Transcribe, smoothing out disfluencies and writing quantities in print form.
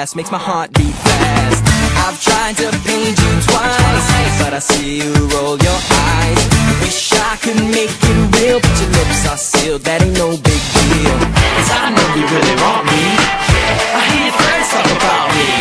past makes my heart beat fast. I've tried to paint you twice, but I see you roll your eyes. Wish I could make it real, but your lips are sealed, that ain't no big deal. 'Cause I know you really want me, I hear your friends talk about me.